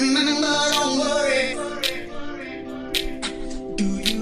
Remember, don't worry. Do you?